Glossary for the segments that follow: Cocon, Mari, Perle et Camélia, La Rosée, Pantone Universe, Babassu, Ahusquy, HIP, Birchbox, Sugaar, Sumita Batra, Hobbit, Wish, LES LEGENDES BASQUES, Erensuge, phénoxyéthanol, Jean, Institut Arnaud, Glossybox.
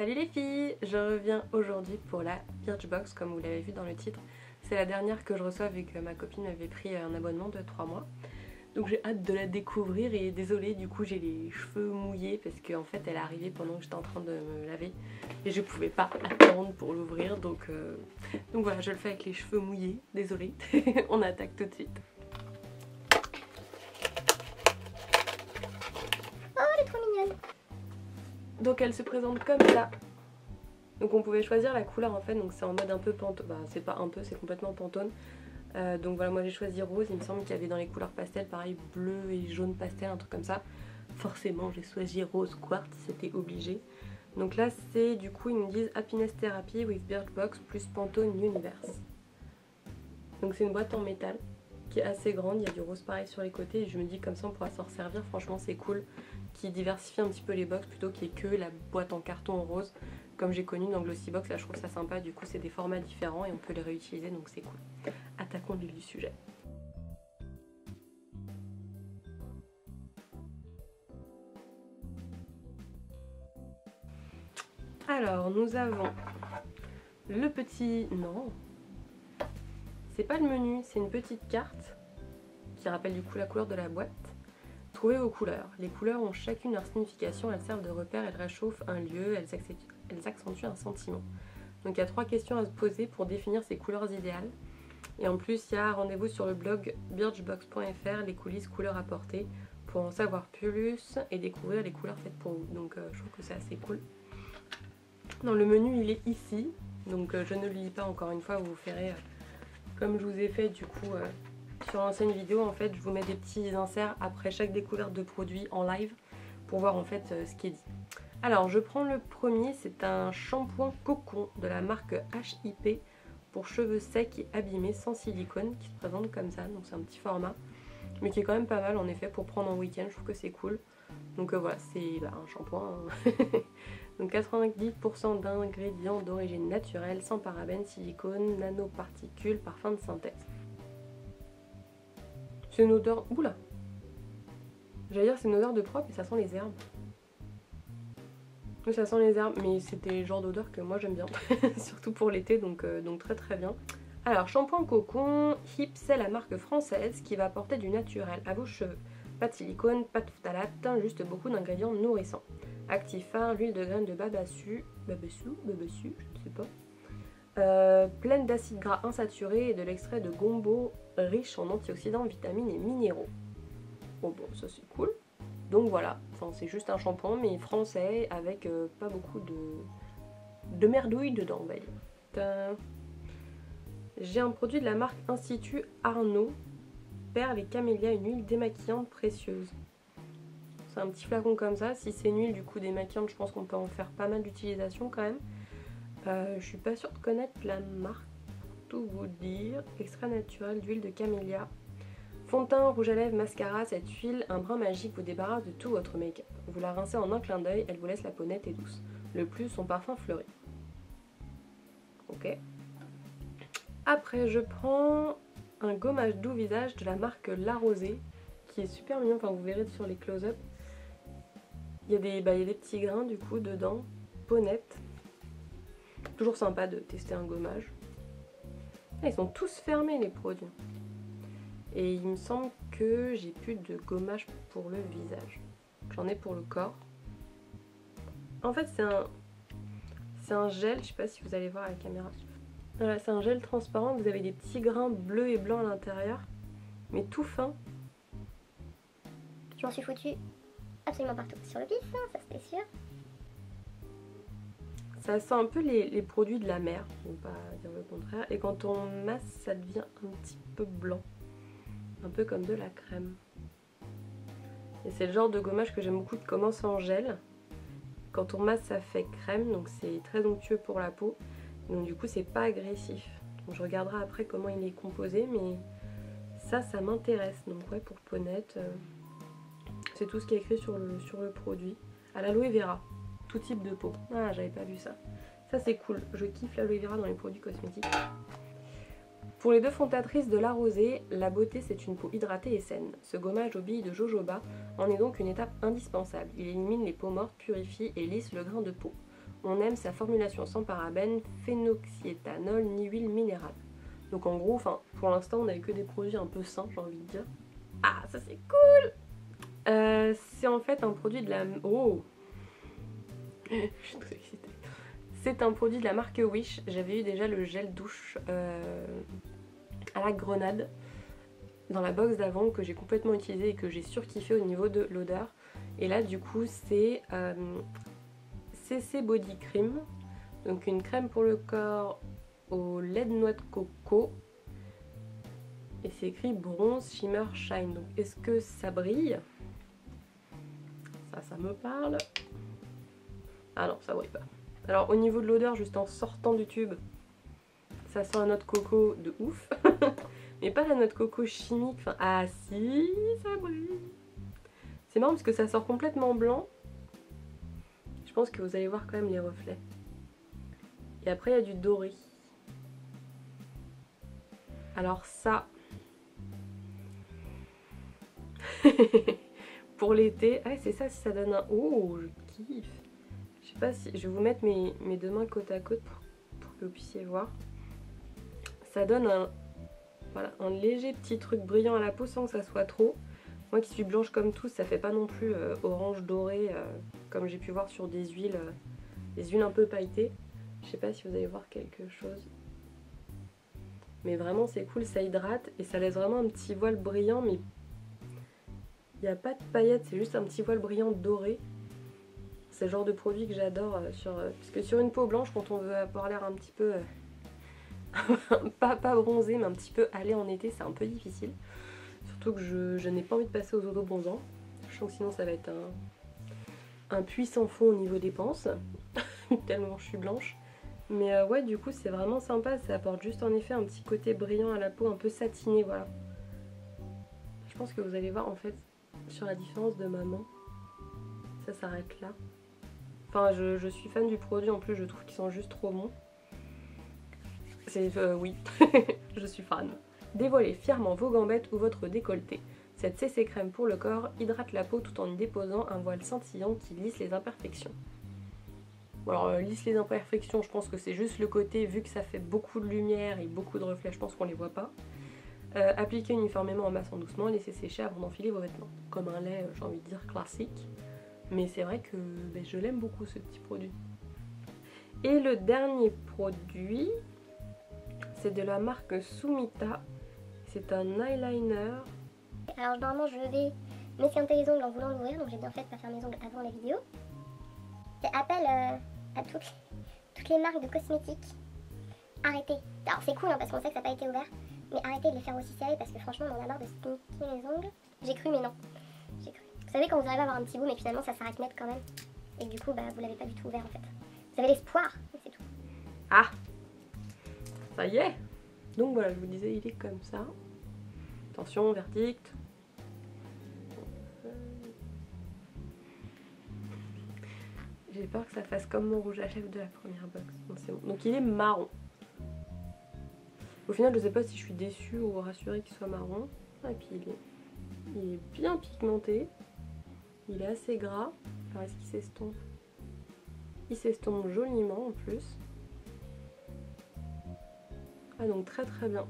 Salut les filles, je reviens aujourd'hui pour la Birchbox, comme vous l'avez vu dans le titre. C'est la dernière que je reçois vu que ma copine m'avait pris un abonnement de 3 mois. Donc j'ai hâte de la découvrir et désolée du coup j'ai les cheveux mouillés parce qu'en fait elle est arrivée pendant que j'étais en train de me laver et je pouvais pas attendre pour l'ouvrir donc voilà, je le fais avec les cheveux mouillés, désolée. On attaque tout de suite. Oh, elle est trop mignonne. Donc elle se présente comme ça. Donc on pouvait choisir la couleur en fait, donc c'est en mode un peu Pantone, bah c'est pas un peu, c'est complètement Pantone. Donc voilà, moi j'ai choisi rose, il me semble qu'il y avait dans les couleurs pastel, pareil bleu et jaune pastel, un truc comme ça. Forcément j'ai choisi rose quartz, c'était obligé. Donc là c'est du coup ils me disent Happiness Therapy with Birchbox plus Pantone Universe. Donc c'est une boîte en métal qui est assez grande, il y a du rose pareil sur les côtés et je me dis comme ça on pourra s'en resservir, franchement c'est cool. Qui diversifie un petit peu les box plutôt qu'il y ait que la boîte en carton en rose comme j'ai connu dans Glossybox, là je trouve ça sympa, du coup c'est des formats différents et on peut les réutiliser donc c'est cool. Attaquons le sujet. Alors nous avons le petit... non, c'est pas le menu, c'est une petite carte qui rappelle du coup la couleur de la boîte. Trouvez vos couleurs. Les couleurs ont chacune leur signification, elles servent de repère, elles réchauffent un lieu, elles accentuent un sentiment. Donc il y a 3 questions à se poser pour définir ses couleurs idéales. Et en plus il y a rendez-vous sur le blog birchbox.fr, les coulisses couleurs apportées, pour en savoir plus et découvrir les couleurs faites pour vous. Donc je trouve que c'est assez cool. Dans le menu il est ici, donc je ne le lis pas encore une fois, vous ferez comme je vous ai fait du coup sur l'ancienne vidéo. En fait je vous mets des petits inserts après chaque découverte de produit en live pour voir en fait ce qui est dit. Alors je prends le premier, c'est un shampoing cocon de la marque HIP pour cheveux secs et abîmés sans silicone qui se présente comme ça, donc c'est un petit format mais qui est quand même pas mal en effet pour prendre en week-end, je trouve que c'est cool. Donc voilà, c'est un shampoing hein. Donc 90% d'ingrédients d'origine naturelle, sans parabènes, silicone, nanoparticules, parfum de synthèse. C'est une odeur... oula, j'allais dire c'est une odeur de propre mais ça sent les herbes. Ça sent les herbes, mais c'était le genre d'odeur que moi j'aime bien, surtout pour l'été, donc très très bien. Alors shampoing cocon, HIP, c'est la marque française qui va apporter du naturel à vos cheveux. Pas de silicone, pas de phtalate, juste beaucoup d'ingrédients nourrissants. Actifard, l'huile de graines de Babassu, je ne sais pas. Pleine d'acides gras insaturés et de l'extrait de gombo riche en antioxydants, vitamines et minéraux. Oh bon, ça c'est cool. Donc voilà, enfin, c'est juste un shampoing mais français avec pas beaucoup de merdouille dedans, on va dire. J'ai un produit de la marque Institut Arnaud, perles et camélia, une huile démaquillante précieuse. C'est un petit flacon comme ça, si c'est une huile du coup démaquillante je pense qu'on peut en faire pas mal d'utilisation quand même. Je suis pas sûre de connaître la marque, pour tout vous dire. Extrait naturel d'huile de camélia. Fond de teint, rouge à lèvres, mascara, cette huile, un brin magique vous débarrasse de tout votre make-up. Vous la rincez en un clin d'œil, elle vous laisse la peau nette et douce. Le plus, son parfum fleuri. Ok. Après, je prends un gommage doux visage de la marque La Rosée, qui est super mignon, enfin vous verrez sur les close-up. Il y a des petits grains du coup dedans, peau nette. Toujours sympa de tester un gommage. Là, ils sont tous fermés les produits. Et il me semble que j'ai plus de gommage pour le visage. J'en ai pour le corps. En fait c'est un gel, je sais pas si vous allez voir à la caméra. Voilà, c'est un gel transparent, vous avez des petits grains bleus et blancs à l'intérieur. Mais tout fin. Je m'en suis foutue absolument partout sur le pif, hein, ça c'était sûr. Ça sent un peu les produits de la mer, on va pas dire le contraire. Et quand on masse, ça devient un petit peu blanc. Un peu comme de la crème. Et c'est le genre de gommage que j'aime beaucoup qui commence en gel. Quand on masse ça fait crème, donc c'est très onctueux pour la peau. Donc du coup c'est pas agressif. Donc je regarderai après comment il est composé, mais ça m'intéresse. Donc ouais, pour peau nette, c'est tout ce qui est écrit sur le produit. À l'aloe vera, tout type de peau. Ah, j'avais pas vu ça. Ça c'est cool, je kiffe l'aloe vera dans les produits cosmétiques. Pour les deux fondatrices de La Rosée, la beauté c'est une peau hydratée et saine. Ce gommage aux billes de jojoba en est donc une étape indispensable. Il élimine les peaux mortes, purifie et lisse le grain de peau. on aime sa formulation sans parabènes, phénoxyéthanol ni huile minérale. Donc en gros, pour l'instant, on n'avait que des produits un peu sains, j'ai envie de dire. Ah, ça c'est cool. C'est en fait un produit de la... Oh je suis très excitée. C'est un produit de la marque Wish. J'avais eu déjà le gel douche à la grenade dans la box d'avant que j'ai complètement utilisé et que j'ai surkiffé au niveau de l'odeur. Et là du coup c'est CC Body Cream. Donc une crème pour le corps au lait de noix de coco. Et c'est écrit bronze, shimmer, shine. Donc est-ce que ça brille? Ça me parle. Ah non, ça brille pas. Alors au niveau de l'odeur, juste en sortant du tube, ça sent la noix de coco de ouf. Mais pas la noix de coco chimique. Enfin, ah si, ça brille. C'est marrant parce que ça sort complètement blanc. Je pense que vous allez voir quand même les reflets. Et après il y a du doré. Alors ça... pour l'été... Ah c'est ça, si ça donne un... Oh, je kiffe. Je sais pas si... Je vais vous mettre mes deux mains côte à côte pour que vous puissiez voir. Ça donne un... Voilà, un léger petit truc brillant à la peau sans que ça soit trop. Moi qui suis blanche comme tous, ça fait pas non plus orange doré comme j'ai pu voir sur des huiles un peu pailletées. Je sais pas si vous allez voir quelque chose. Mais vraiment c'est cool, ça hydrate et ça laisse vraiment un petit voile brillant, mais il n'y a pas de paillettes, c'est juste un petit voile brillant doré. C'est le genre de produit que j'adore parce que sur une peau blanche, quand on veut avoir l'air un petit peu pas bronzé mais un petit peu aller en été, c'est un peu difficile. Surtout que je n'ai pas envie de passer aux auto-bronzants. Je sens que sinon ça va être un puissant fond au niveau dépenses. Tellement je suis blanche. Mais ouais, du coup c'est vraiment sympa, ça apporte juste en effet un petit côté brillant à la peau, un peu satiné, voilà. Je pense que vous allez voir en fait sur la différence de ma main. Ça s'arrête là. Enfin je suis fan du produit, en plus je trouve qu'ils sont juste trop bons. C'est oui, je suis fan. Dévoilez fièrement vos gambettes ou votre décolleté. Cette CC crème pour le corps hydrate la peau tout en y déposant un voile scintillant qui lisse les imperfections. Alors lisse les imperfections, je pense que c'est juste le côté, vu que ça fait beaucoup de lumière et beaucoup de reflets, je pense qu'on les voit pas. Appliquez uniformément en massant doucement, laissez sécher avant d'enfiler vos vêtements. Comme un lait, j'ai envie de dire classique. Mais c'est vrai que je l'aime beaucoup ce petit produit. Et le dernier produit, c'est de la marque Sumita. C'est un eyeliner. Alors normalement je vais m'esquinter les ongles en voulant l'ouvrir, donc j'ai bien fait de pas faire mes ongles avant la vidéo. C'est appel à toutes les marques de cosmétiques. Arrêtez. Alors c'est cool hein, parce qu'on sait que ça n'a pas été ouvert. Mais arrêtez de les faire aussi serrés parce que franchement on en a marre de se niquer les ongles. J'ai cru mais non. J'ai cru. Vous savez quand vous arrivez à avoir un petit bout mais finalement ça s'arrête net quand même. Et du coup vous l'avez pas du tout ouvert en fait. Vous avez l'espoir, c'est tout. Ah, ça y est. Donc voilà, je vous disais il est comme ça. Attention, verdict. J'ai peur que ça fasse comme mon rouge à lèvres de la première box. Bon, c'est bon. Donc il est marron. Au final, je sais pas si je suis déçue ou rassurée qu'il soit marron. Ah, et puis il est bien pigmenté. Il est assez gras. Alors est-ce qu'il s'estompe? Il s'estompe joliment en plus. Ah donc très très bien.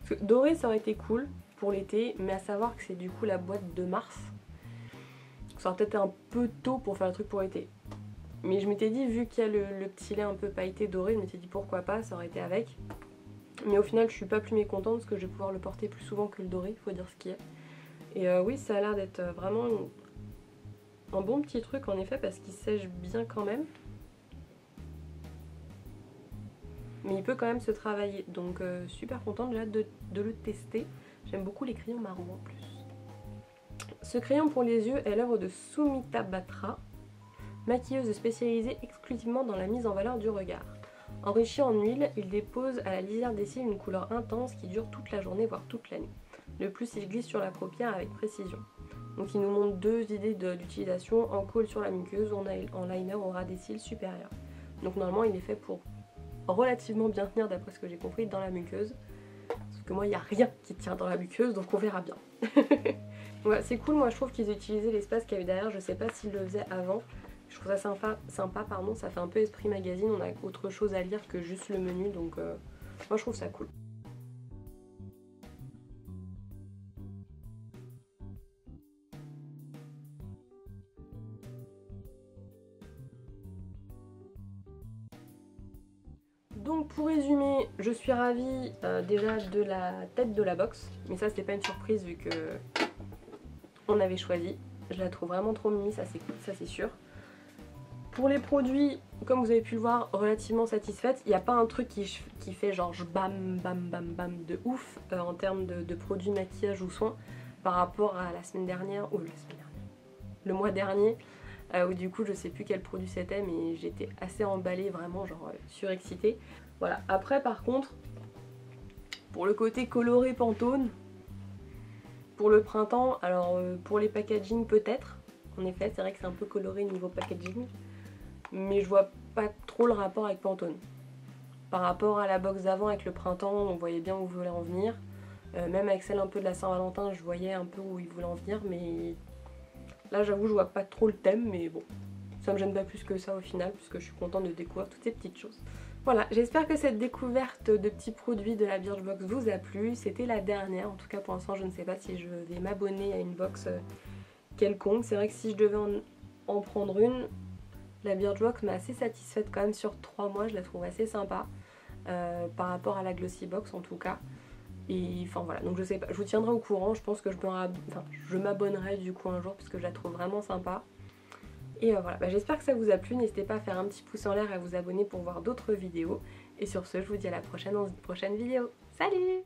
Parce que doré ça aurait été cool pour l'été, mais à savoir que c'est du coup la boîte de mars. Donc ça aurait peut-être un peu tôt pour faire le truc pour l'été. Mais je m'étais dit, vu qu'il y a le petit lait un peu pailleté doré, je m'étais dit pourquoi pas, ça aurait été avec. Mais au final je suis pas plus mécontente parce que je vais pouvoir le porter plus souvent que le doré, il faut dire ce qu'il y a. Et oui, ça a l'air d'être vraiment un bon petit truc en effet parce qu'il sèche bien quand même. Mais il peut quand même se travailler, donc super contente, j'ai hâte de le tester. J'aime beaucoup les crayons marron en plus. Ce crayon pour les yeux est l'œuvre de Sumita Batra, maquilleuse spécialisée exclusivement dans la mise en valeur du regard. Enrichi en huile, il dépose à la lisière des cils une couleur intense qui dure toute la journée voire toute la nuit. Le plus il glisse sur la paupière avec précision. Donc il nous montre deux idées d'utilisation, en colle sur la muqueuse, en liner au ras des cils supérieurs. Donc normalement il est fait pour relativement bien tenir d'après ce que j'ai compris dans la muqueuse. Sauf que moi il n'y a rien qui tient dans la muqueuse donc on verra bien. Ouais, c'est cool, moi je trouve qu'ils utilisaient l'espace qu'il y avait derrière, je sais pas s'ils le faisaient avant. Je trouve ça sympa, ça fait un peu esprit magazine, on a autre chose à lire que juste le menu, donc moi je trouve ça cool. Donc pour résumer, je suis ravie déjà de la tête de la box, mais ça c'était pas une surprise vu que on avait choisi. Je la trouve vraiment trop mimi, ça c'est sûr. Pour les produits, comme vous avez pu le voir, relativement satisfaite. Il n'y a pas un truc qui fait genre bam bam bam bam de ouf en termes de produits maquillage ou soins par rapport à la semaine dernière, ou le mois dernier, où du coup je sais plus quel produit c'était, mais j'étais assez emballée, vraiment genre surexcitée. Voilà, après par contre, pour le côté coloré Pantone, pour le printemps, alors pour les packaging peut-être, en effet c'est vrai que c'est un peu coloré niveau packaging, mais je vois pas trop le rapport avec Pantone. Par rapport à la box d'avant avec le printemps, on voyait bien où ils voulaient en venir. Même avec celle un peu de la Saint-Valentin, je voyais un peu où ils voulaient en venir, mais là j'avoue je vois pas trop le thème, mais bon, ça me gêne pas plus que ça au final, puisque je suis contente de découvrir toutes ces petites choses. Voilà, j'espère que cette découverte de petits produits de la Birchbox vous a plu. C'était la dernière, en tout cas pour l'instant je ne sais pas si je vais m'abonner à une box quelconque. C'est vrai que si je devais en prendre une, la Birchbox m'a assez satisfaite quand même sur 3 mois, je la trouve assez sympa par rapport à la Glossybox en tout cas. Et enfin voilà, donc je sais pas, je vous tiendrai au courant, je pense que je m'abonnerai du coup un jour parce que je la trouve vraiment sympa. Et voilà, bah, j'espère que ça vous a plu, n'hésitez pas à faire un petit pouce en l'air et à vous abonner pour voir d'autres vidéos. Et sur ce, je vous dis à la prochaine dans une prochaine vidéo. Salut!